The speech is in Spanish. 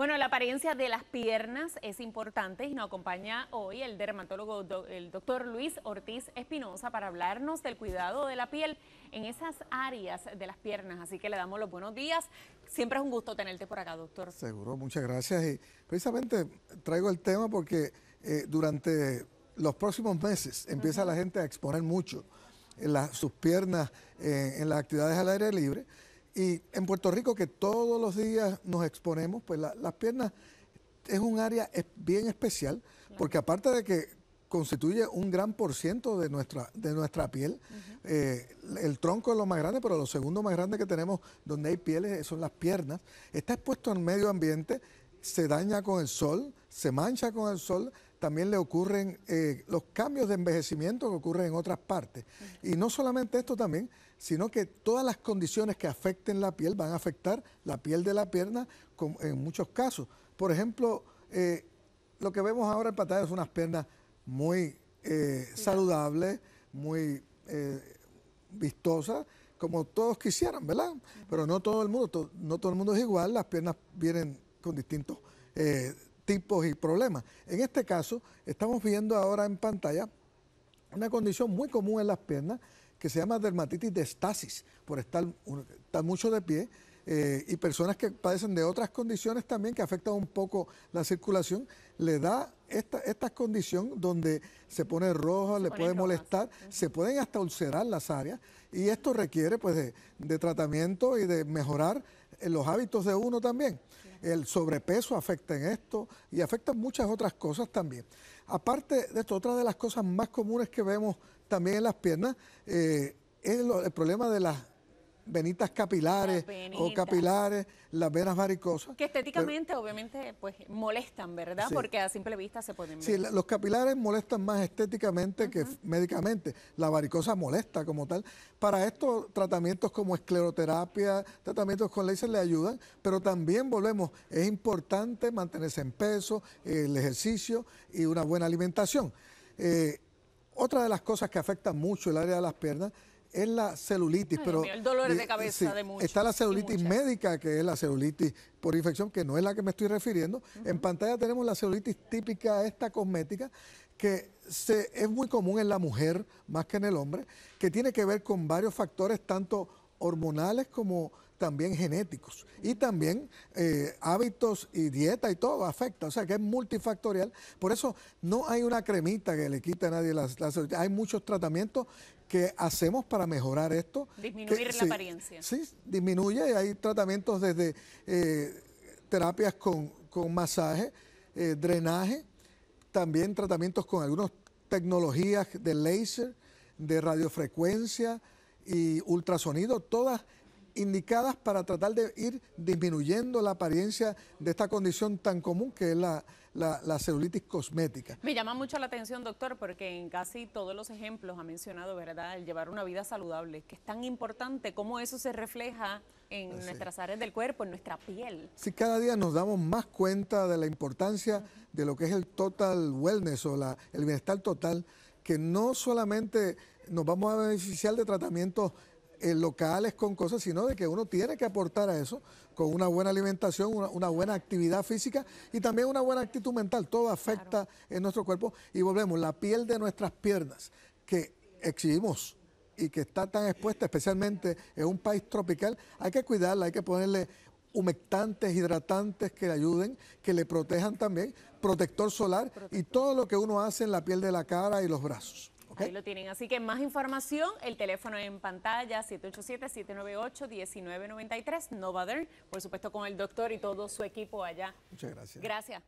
Bueno, la apariencia de las piernas es importante y nos acompaña hoy el dermatólogo, el doctor Luis Ortiz Espinosa, para hablarnos del cuidado de la piel en esas áreas de las piernas. Así que le damos los buenos días. Siempre es un gusto tenerte por acá, doctor. Seguro, muchas gracias. Y precisamente traigo el tema porque durante los próximos meses empieza la gente a exponer mucho sus piernas en las actividades al aire libre. Y en Puerto Rico, que todos los días nos exponemos, pues las piernas es un área bien especial, claro, porque aparte de que constituye un gran % de nuestra piel, el tronco es lo más grande, pero lo segundo más grande que tenemos donde hay pieles son las piernas. Está expuesto al medio ambiente, se daña con el sol, se mancha con el sol, también le ocurren los cambios de envejecimiento que ocurren en otras partes. Y no solamente esto también, sino que todas las condiciones que afecten la piel van a afectar la piel de la pierna en muchos casos. Por ejemplo, lo que vemos ahora en pantalla son unas piernas muy saludables, muy vistosas, como todos quisieran, ¿verdad? Pero no todo el mundo, no todo el mundo es igual, las piernas vienen con distintos tipos y problemas. En este caso, estamos viendo ahora en pantalla una condición muy común en las piernas que se llama dermatitis de estasis, por estar mucho de pie, y personas que padecen de otras condiciones también que afectan un poco la circulación, le da esta condición donde se pone rojo, le puede molestar, se pueden hasta ulcerar las áreas, y esto requiere pues de tratamiento y de mejorar los hábitos de uno también. El sobrepeso afecta en esto y afecta muchas otras cosas también. Aparte de esto, otra de las cosas más comunes que vemos también en las piernas es el problema de las venitas capilares o capilares, las venas varicosas. Que estéticamente, pero, obviamente, pues molestan, ¿verdad? Sí. Porque a simple vista se pueden ver. Sí, los capilares molestan más estéticamente que médicamente. La varicosa molesta como tal. Para esto, tratamientos como escleroterapia, tratamientos con láser le ayudan, pero también volvemos, es importante mantenerse en peso, el ejercicio y una buena alimentación. Otra de las cosas que afectan mucho el área de las piernas es la celulitis. Ay, pero el dolor de cabeza de muchos. Está la celulitis médica, que es la celulitis por infección, que no es la que me estoy refiriendo. En pantalla tenemos la celulitis típica, esta cosmética, que es muy común en la mujer más que en el hombre, que tiene que ver con varios factores, tanto hormonales como también genéticos, y también hábitos y dieta y todo afecta, o sea que es multifactorial. Por eso no hay una cremita que le quita a nadie la celulitis, hay muchos tratamientos que hacemos para mejorar esto. Disminuir la apariencia. Sí, disminuye, y hay tratamientos desde terapias con masaje, drenaje, también tratamientos con algunas tecnologías de láser, de radiofrecuencia y ultrasonido, todas indicadas para tratar de ir disminuyendo la apariencia de esta condición tan común que es la celulitis cosmética. Me llama mucho la atención, doctor, porque en casi todos los ejemplos ha mencionado, ¿verdad?, el llevar una vida saludable, que es tan importante, cómo eso se refleja en nuestras áreas del cuerpo, en nuestra piel. Sí, cada día nos damos más cuenta de la importancia de lo que es el total wellness o el bienestar total, que no solamente nos vamos a beneficiar de tratamientos locales con cosas, sino de que uno tiene que aportar a eso con una buena alimentación, una buena actividad física y también una buena actitud mental. Todo afecta en nuestro cuerpo. Y volvemos, la piel de nuestras piernas que exhibimos y que está tan expuesta, especialmente en un país tropical, hay que cuidarla, hay que ponerle humectantes, hidratantes que le ayuden, que le protejan también, protector solar y todo lo que uno hace en la piel de la cara y los brazos. Ahí lo tienen. Así que más información, el teléfono en pantalla, 787-798-1993, Novaderm, por supuesto con el doctor y todo su equipo allá. Muchas gracias. Gracias.